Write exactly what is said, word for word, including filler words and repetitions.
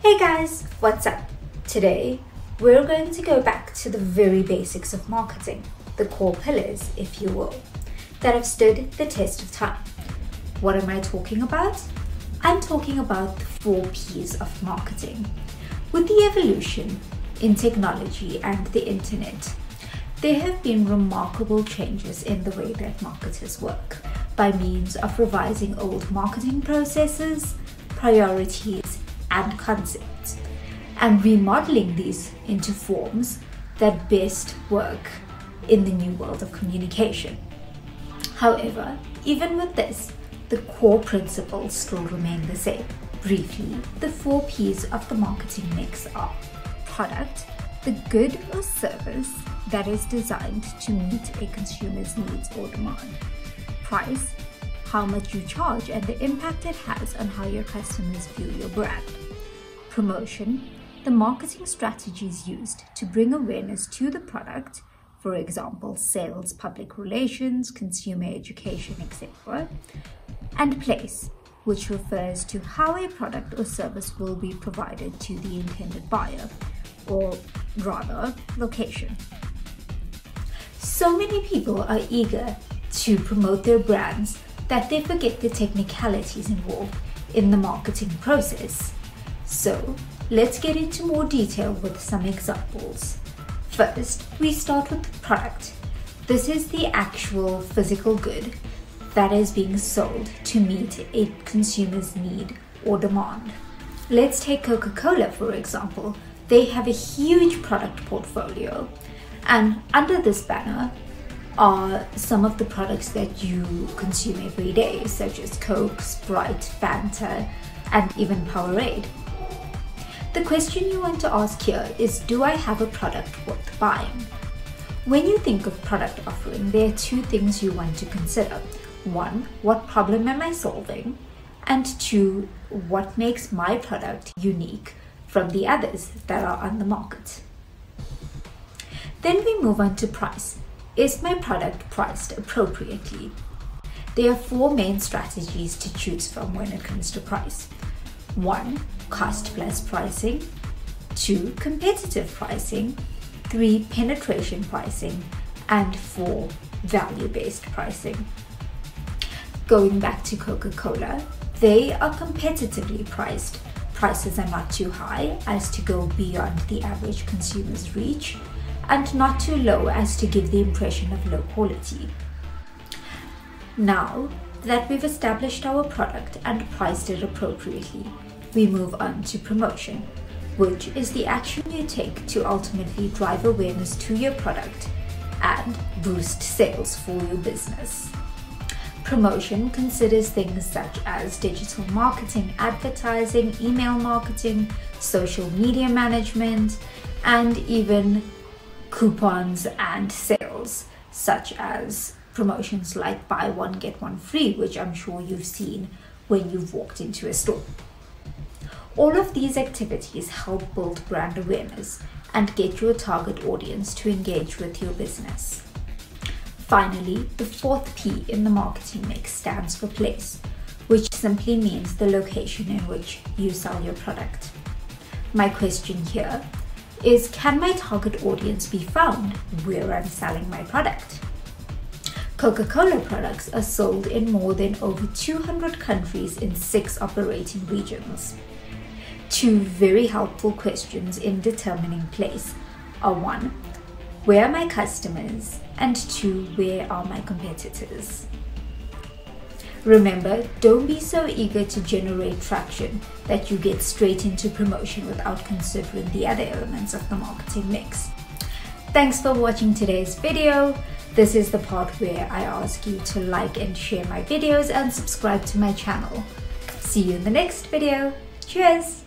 Hey guys, what's up? Today, we're going to go back to the very basics of marketing, the core pillars, if you will, that have stood the test of time. What am I talking about? I'm talking about the four P's of marketing. With the evolution in technology and the internet, there have been remarkable changes in the way that marketers work by means of revising old marketing processes, priorities, and concepts, and remodeling these into forms that best work in the new world of communication. However, even with this, the core principles still remain the same. Briefly, the four P's of the marketing mix are product, the good or service that is designed to meet a consumer's needs or demand; price, how much you charge and the impact it has on how your customers view your brand; promotion, the marketing strategies used to bring awareness to the product, for example sales, public relations, consumer education, et cetera; and place, which refers to how a product or service will be provided to the intended buyer, or rather location. So many people are eager to promote their brands that they forget the technicalities involved in the marketing process. So let's get into more detail with some examples. First, we start with the product. This is the actual physical good that is being sold to meet a consumer's need or demand. Let's take Coca-Cola, for example. They have a huge product portfolio, and under this banner are some of the products that you consume every day, such as Coke, Sprite, Fanta, and even Powerade. The question you want to ask here is, do I have a product worth buying? When you think of product offering, there are two things you want to consider. One, what problem am I solving? And two, what makes my product unique from the others that are on the market? Then we move on to price. Is my product priced appropriately? There are four main strategies to choose from when it comes to price. One, cost plus pricing. Two, competitive pricing. Three, penetration pricing. And four, value-based pricing. Going back to Coca-Cola, they are competitively priced. Prices are not too high as to go beyond the average consumer's reach, and not too low as to give the impression of low quality. Now that we've established our product and priced it appropriately, we move on to promotion, which is the action you take to ultimately drive awareness to your product and boost sales for your business. Promotion considers things such as digital marketing, advertising, email marketing, social media management, and even coupons and sales, such as promotions like buy one get one free, which I'm sure you've seen when you've walked into a store. All of these activities help build brand awareness and get your target audience to engage with your business. Finally, the fourth P in the marketing mix stands for place, which simply means the location in which you sell your product. My question here is, can my target audience be found where I'm selling my product? Coca-Cola products are sold in more than over two hundred countries in six operating regions. Two very helpful questions in determining place are one, where are my customers? And two, where are my competitors? Remember, don't be so eager to generate traction that you get straight into promotion without considering the other elements of the marketing mix. Thanks for watching today's video. This is the part where I ask you to like and share my videos and subscribe to my channel. See you in the next video. Cheers!